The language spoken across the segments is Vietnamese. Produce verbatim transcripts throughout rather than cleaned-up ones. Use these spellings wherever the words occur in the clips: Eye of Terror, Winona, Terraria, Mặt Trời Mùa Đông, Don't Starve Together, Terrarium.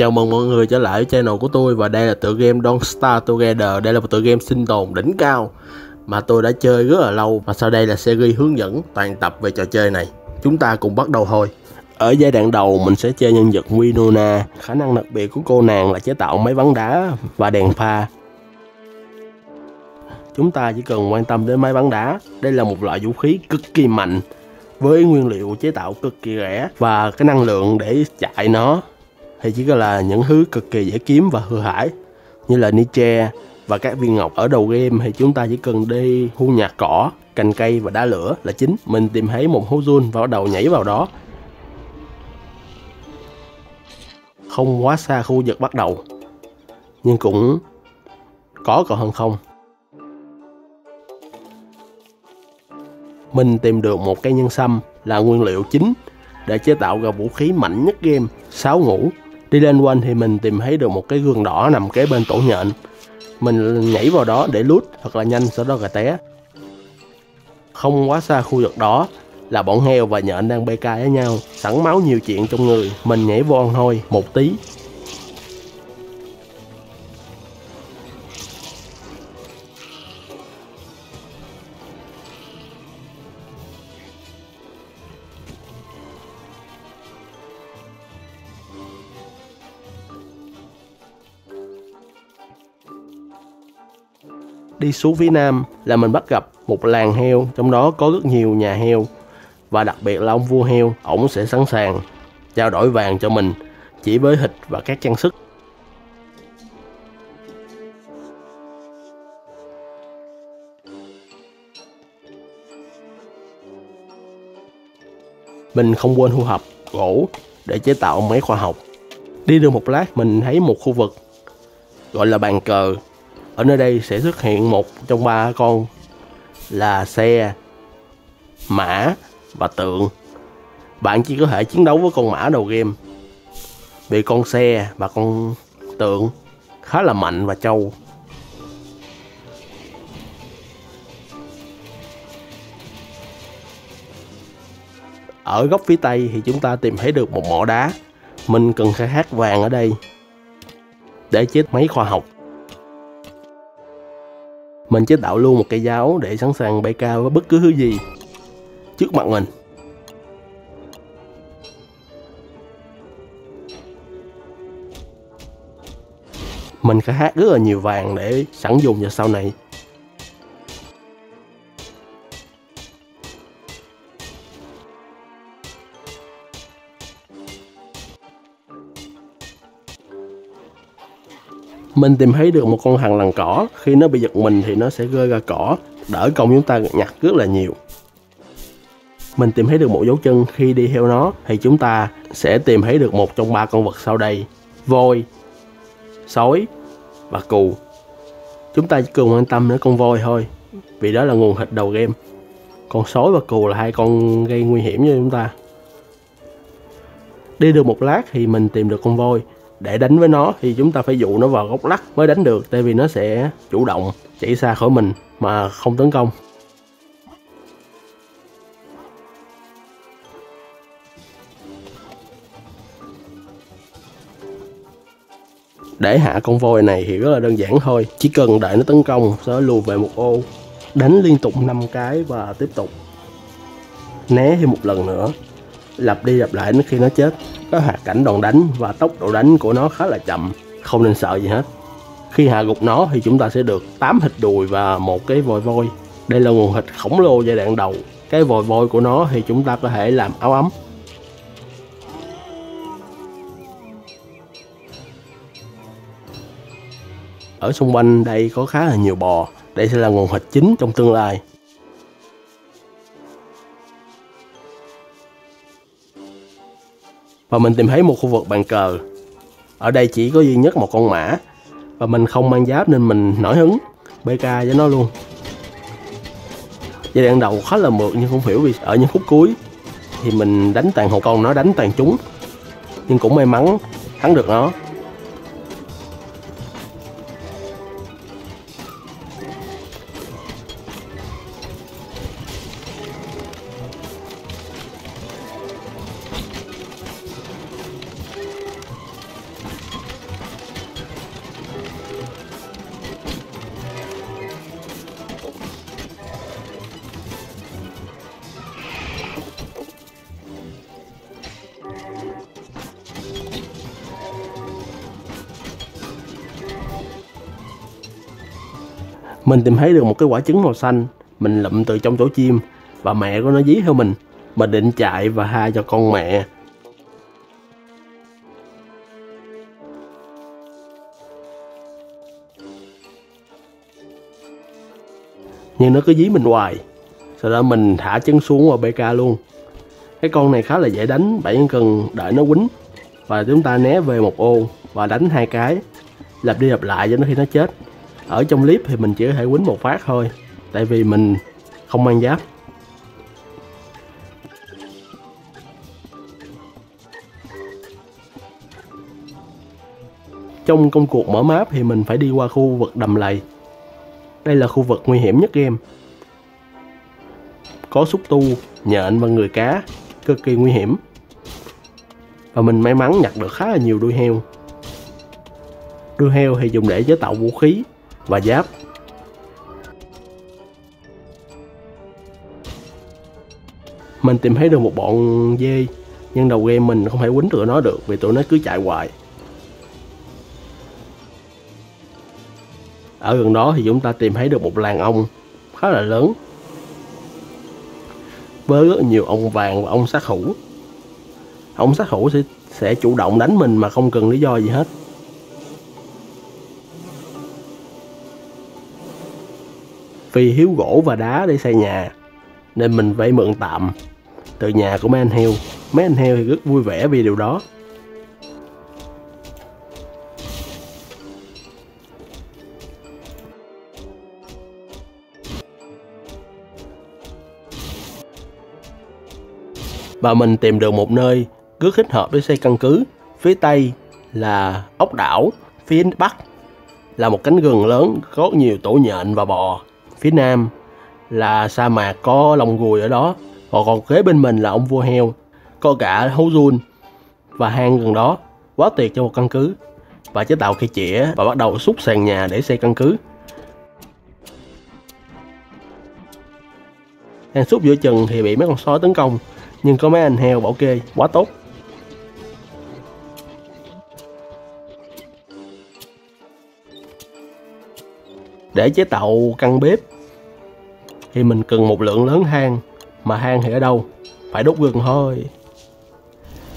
Chào mừng mọi người trở lại với channel của tôi. Và đây là tựa game Don't Starve Together. Đây là một tựa game sinh tồn đỉnh cao mà tôi đã chơi rất là lâu. Và sau đây là series hướng dẫn toàn tập về trò chơi này. Chúng ta cùng bắt đầu thôi. Ở giai đoạn đầu mình sẽ chơi nhân vật Winona. Khả năng đặc biệt của cô nàng là chế tạo máy bắn đá và đèn pha. Chúng ta chỉ cần quan tâm đến máy bắn đá. Đây là một loại vũ khí cực kỳ mạnh, với nguyên liệu chế tạo cực kỳ rẻ, và cái năng lượng để chạy nó thì chỉ có là những thứ cực kỳ dễ kiếm và hư hại, như là ni tre và các viên ngọc. Ở đầu game thì chúng ta chỉ cần đi thu nhặt cỏ, cành cây và đá lửa là chính. Mình tìm thấy một hố giun và bắt đầu nhảy vào đó, không quá xa khu vực bắt đầu, nhưng cũng có còn hơn không. Mình tìm được một cây nhân sâm là nguyên liệu chính để chế tạo ra vũ khí mạnh nhất game, sáo ngũ. Đi lên quanh thì mình tìm thấy được một cái gương đỏ nằm kế bên tổ nhện. Mình nhảy vào đó để loot thật là nhanh, sau đó gà té. Không quá xa khu vực đó là bọn heo và nhện đang bê ca với nhau, sẵn máu nhiều chuyện trong người. Mình nhảy vô ăn hôi một tí. Đi xuống phía nam là mình bắt gặp một làng heo, trong đó có rất nhiều nhà heo. Và đặc biệt là ông vua heo, ổng sẽ sẵn sàng trao đổi vàng cho mình chỉ với thịt và các trang sức. Mình không quên thu thập gỗ để chế tạo máy khoa học. Đi được một lát mình thấy một khu vực gọi là bàn cờ. Ở nơi đây sẽ xuất hiện một trong ba con là xe, mã và tượng. Bạn chỉ có thể chiến đấu với con mã đầu game, vì con xe và con tượng khá là mạnh và trâu. Ở góc phía tây thì chúng ta tìm thấy được một mỏ đá. Mình cần khai thác vàng ở đây để chế máy khoa học. Mình chế tạo luôn một cây giáo để sẵn sàng bay cao với bất cứ thứ gì trước mặt mình. Mình khai thác rất là nhiều vàng để sẵn dùng vào sau này. Mình tìm thấy được một con thằn lằn cỏ. Khi nó bị giật mình thì nó sẽ rơi ra cỏ, đỡ công chúng ta nhặt rất là nhiều. Mình tìm thấy được một dấu chân. Khi đi theo nó thì chúng ta sẽ tìm thấy được một trong ba con vật sau đây: voi, sói và cừu. Chúng ta chỉ cần quan tâm đến con voi thôi, vì đó là nguồn thịt đầu game. Còn sói và cừu là hai con gây nguy hiểm cho chúng ta. Đi được một lát thì mình tìm được con voi. Để đánh với nó thì chúng ta phải dụ nó vào góc lắc mới đánh được, tại vì nó sẽ chủ động chạy xa khỏi mình mà không tấn công. Để hạ con voi này thì rất là đơn giản thôi, chỉ cần đợi nó tấn công, sẽ lùi về một ô, đánh liên tục năm cái và tiếp tục né thêm một lần nữa, lặp đi lặp lại đến khi nó chết. Có hoạt cảnh đòn đánh và tốc độ đánh của nó khá là chậm, không nên sợ gì hết. Khi hạ gục nó thì chúng ta sẽ được tám thịt đùi và một cái vòi voi. Đây là nguồn thịt khổng lồ giai đoạn đầu. Cái vòi voi của nó thì chúng ta có thể làm áo ấm. Ở xung quanh đây có khá là nhiều bò. Đây sẽ là nguồn thịt chính trong tương lai. Và mình tìm thấy một khu vực bàn cờ. Ở đây chỉ có duy nhất một con mã, và mình không mang giáp nên mình nổi hứng bê ca với nó luôn. Giai đoạn đầu khá là mượt, nhưng không hiểu vì ở những phút cuối thì mình đánh tàn hồn con, nó đánh tàn chúng. Nhưng cũng may mắn thắng được nó. Mình tìm thấy được một cái quả trứng màu xanh, mình lụm từ trong tổ chim và mẹ của nó dí theo mình. Mình định chạy và tha cho con mẹ. Nhưng nó cứ dí mình hoài. Sau đó mình thả trứng xuống và bê ca luôn. Cái con này khá là dễ đánh, bạn cần đợi nó quýnh và chúng ta né về một ô và đánh hai cái, lặp đi lặp lại cho đến khi nó chết. Ở trong clip thì mình chỉ có thể quýnh một phát thôi, tại vì mình không mang giáp. Trong công cuộc mở map thì mình phải đi qua khu vực đầm lầy. Đây là khu vực nguy hiểm nhất game. Có xúc tu, nhện và người cá, cực kỳ nguy hiểm. Và mình may mắn nhặt được khá là nhiều đuôi heo. Đuôi heo thì dùng để chế tạo vũ khí và giáp. Mình tìm thấy được một bọn dê, nhưng đầu game mình không thể quýnh tụi nó được vì tụi nó cứ chạy hoài. Ở gần đó thì chúng ta tìm thấy được một làng ong khá là lớn, với rất nhiều ong vàng và ong sát thủ. Ong sát thủ sẽ, sẽ chủ động đánh mình mà không cần lý do gì hết. Vì thiếu gỗ và đá để xây nhà nên mình phải mượn tạm từ nhà của mấy anh heo. Mấy anh heo thì rất vui vẻ vì điều đó. Và mình tìm được một nơi rất thích hợp để xây căn cứ. Phía tây là ốc đảo, phía bắc là một cánh rừng lớn có nhiều tổ nhện và bò, phía nam là sa mạc có lông gùi ở đó, còn còn kế bên mình là ông vua heo, có cả hấu giun và hang gần đó. Quá tuyệt cho một căn cứ. Và chế tạo cây chĩa và bắt đầu xúc sàn nhà để xây căn cứ. Đang xúc giữa chừng thì bị mấy con sói tấn công, nhưng có mấy anh heo bảo kê, quá tốt. Để chế tạo căn bếp thì mình cần một lượng lớn than, mà than thì ở đâu? Phải đốt rừng thôi.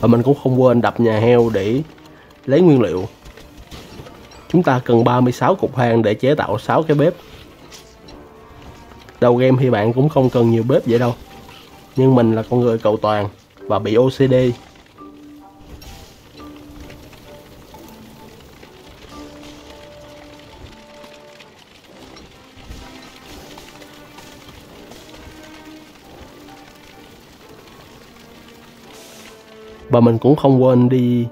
Và mình cũng không quên đập nhà heo để lấy nguyên liệu. Chúng ta cần ba mươi sáu cục than để chế tạo sáu cái bếp. Đầu game thì bạn cũng không cần nhiều bếp vậy đâu, nhưng mình là con người cầu toàn và bị ô xê đê. Và mình cũng không quên đi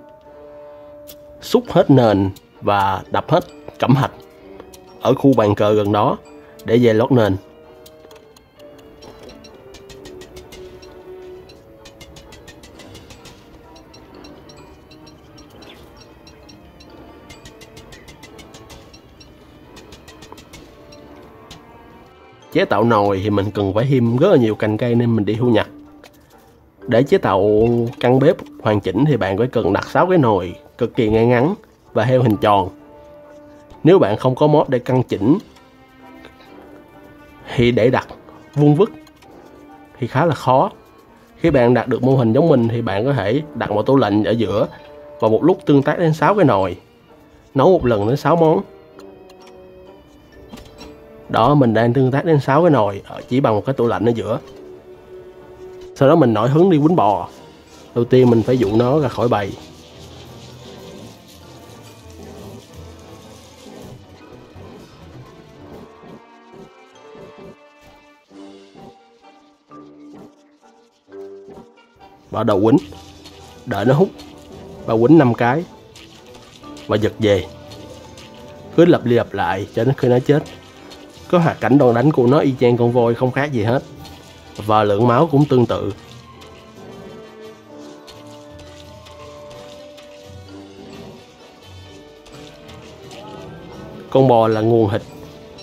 xúc hết nền và đập hết cẩm thạch ở khu bàn cờ gần đó để về lót nền. Chế tạo nồi thì mình cần phải hiêm rất là nhiều cành cây nên mình đi thu nhặt. Để chế tạo căn bếp hoàn chỉnh thì bạn phải cần đặt sáu cái nồi cực kỳ ngay ngắn và theo hình tròn. Nếu bạn không có mod để căn chỉnh thì để đặt vuông vức thì khá là khó. Khi bạn đặt được mô hình giống mình thì bạn có thể đặt một tủ lạnh ở giữa và một lúc tương tác đến sáu cái nồi, nấu một lần đến sáu món. Đó, mình đang tương tác đến sáu cái nồi chỉ bằng một cái tủ lạnh ở giữa. Sau đó mình nổi hứng đi quýnh bò. Đầu tiên mình phải dụ nó ra khỏi bầy. Bắt đầu quýnh, đợi nó hút và quýnh năm cái và giật về. Cứ lặp đi lặp lại cho đến khi nó chết. Có hoạt cảnh đòn đánh của nó y chang con voi, không khác gì hết. Và lượng máu cũng tương tự. Con bò là nguồn thịt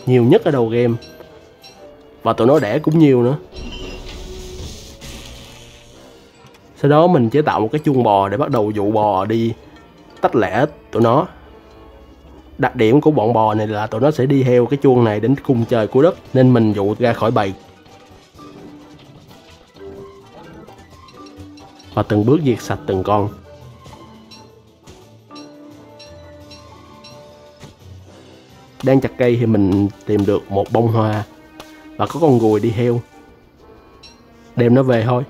nhiều nhất ở đầu game, và tụi nó đẻ cũng nhiều nữa. Sau đó mình chế tạo một cái chuông bò để bắt đầu dụ bò đi tách lẻ tụi nó. Đặc điểm của bọn bò này là tụi nó sẽ đi theo cái chuông này đến cung trời của đất, nên mình dụ ra khỏi bầy. Và từng bước diệt sạch từng con. Đang chặt cây thì mình tìm được một bông hoa và có con ruồi đi theo. Đem nó về thôi.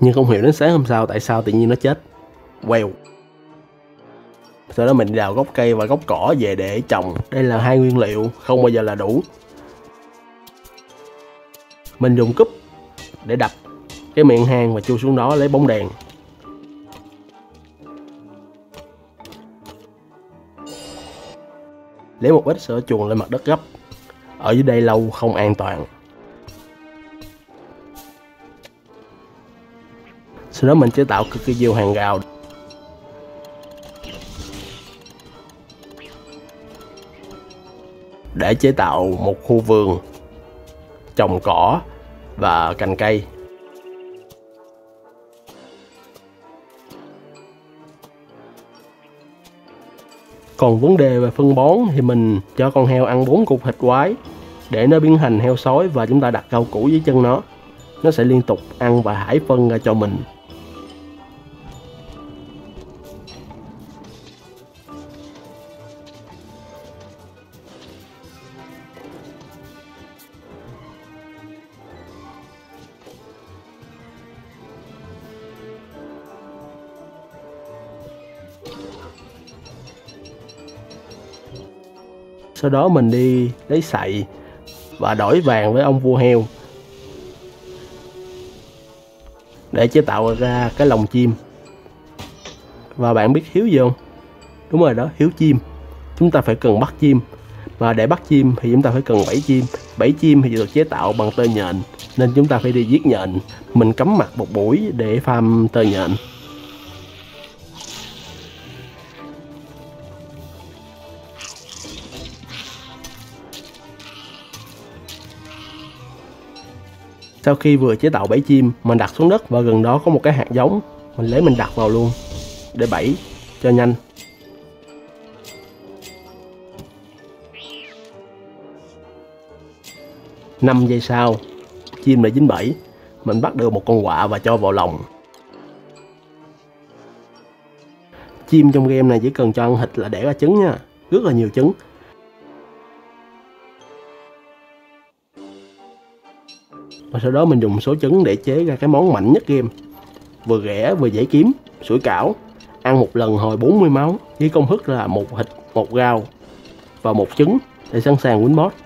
Nhưng không hiểu đến sáng hôm sau tại sao tự nhiên nó chết. Quèo. Sau đó mình đào gốc cây và gốc cỏ về để trồng. Đây là hai nguyên liệu không bao giờ là đủ. Mình dùng cúp để đập cái miệng hang và chui xuống đó lấy bóng đèn. Lấy một ít sữa chuồn lên mặt đất gấp. Ở dưới đây lâu không an toàn. Sau đó mình chế tạo cực kỳ nhiều hàng rào. Để chế tạo một khu vườn trồng cỏ và cành cây. Còn vấn đề về phân bón thì mình cho con heo ăn bốn cục thịt quái để nó biến thành heo sói, và chúng ta đặt rau củ dưới chân nó. Nó sẽ liên tục ăn và thải phân ra cho mình. Sau đó mình đi lấy sậy và đổi vàng với ông vua heo để chế tạo ra cái lồng chim. Và bạn biết hiếu gì không? Đúng rồi đó, hiếu chim. Chúng ta phải cần bắt chim, và để bắt chim thì chúng ta phải cần bẫy chim. Bẫy chim thì được chế tạo bằng tơ nhện, nên chúng ta phải đi giết nhện. Mình cắm mặt một buổi để farm tơ nhện. Sau khi vừa chế tạo bẫy chim, mình đặt xuống đất và gần đó có một cái hạt giống. Mình lấy mình đặt vào luôn để bẫy cho nhanh. năm giây sau, chim đã dính bẫy. Mình bắt được một con quạ và cho vào lồng. Chim trong game này chỉ cần cho ăn thịt là đẻ ra trứng nha. Rất là nhiều trứng. Và sau đó mình dùng số trứng để chế ra cái món mạnh nhất game. Vừa rẻ vừa dễ kiếm, sủi cảo. Ăn một lần hồi bốn mươi máu với công thức là một thịt, một rau và một trứng để sẵn sàng win boss.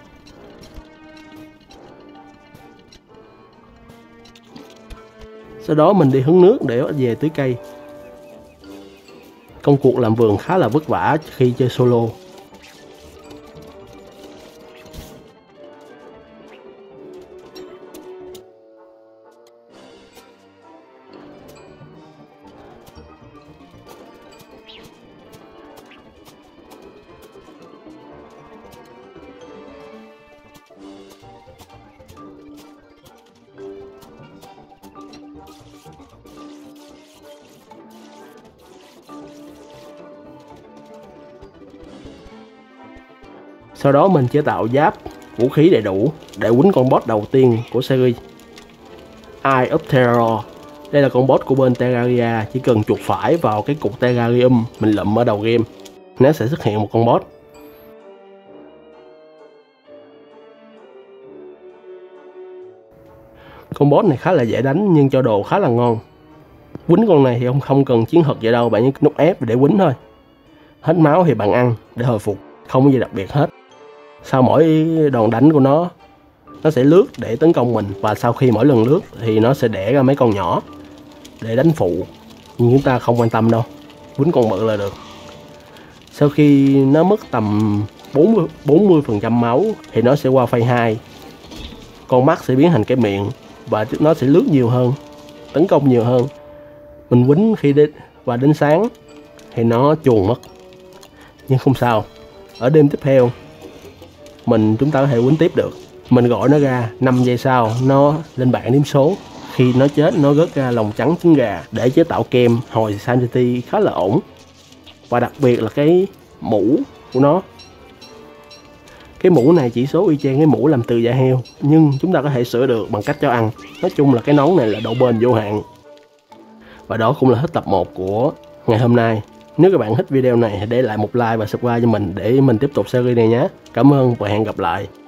Sau đó mình đi hứng nước để về tưới cây. Công cuộc làm vườn khá là vất vả khi chơi solo. Sau đó mình chế tạo giáp, vũ khí đầy đủ để quýnh con boss đầu tiên của series, Eye of Terror. Đây là con boss của bên Terraria, chỉ cần chuột phải vào cái cục Terrarium mình lụm ở đầu game, nó sẽ xuất hiện một con boss. Con boss này khá là dễ đánh nhưng cho đồ khá là ngon. Quýnh con này thì không, không cần chiến thuật vậy đâu, bạn chỉ nút ép để quýnh thôi. Hết máu thì bạn ăn để hồi phục, không có gì đặc biệt hết. Sau mỗi đòn đánh của nó, nó sẽ lướt để tấn công mình, và sau khi mỗi lần lướt thì nó sẽ đẻ ra mấy con nhỏ để đánh phụ. Nhưng chúng ta không quan tâm đâu, quýnh con bự là được. Sau khi nó mất tầm bốn mươi phần trăm máu thì nó sẽ qua phase hai. Con mắt sẽ biến thành cái miệng và nó sẽ lướt nhiều hơn, tấn công nhiều hơn. Mình quýnh khi đến và đến sáng thì nó chuồn mất. Nhưng không sao, ở đêm tiếp theo mình chúng ta có thể quýnh tiếp được. Mình gọi nó ra, năm giây sau nó lên bảng điểm số. Khi nó chết nó rớt ra lòng trắng trứng gà để chế tạo kem hồi sanity khá là ổn. Và đặc biệt là cái mũ của nó. Cái mũ này chỉ số y chang cái mũ làm từ da heo, nhưng chúng ta có thể sửa được bằng cách cho ăn. Nói chung là cái nón này là độ bền vô hạn. Và đó cũng là hết tập một của ngày hôm nay. Nếu các bạn thích video này hãy để lại một like và subscribe cho mình để mình tiếp tục series này nhé. Cảm ơn và hẹn gặp lại.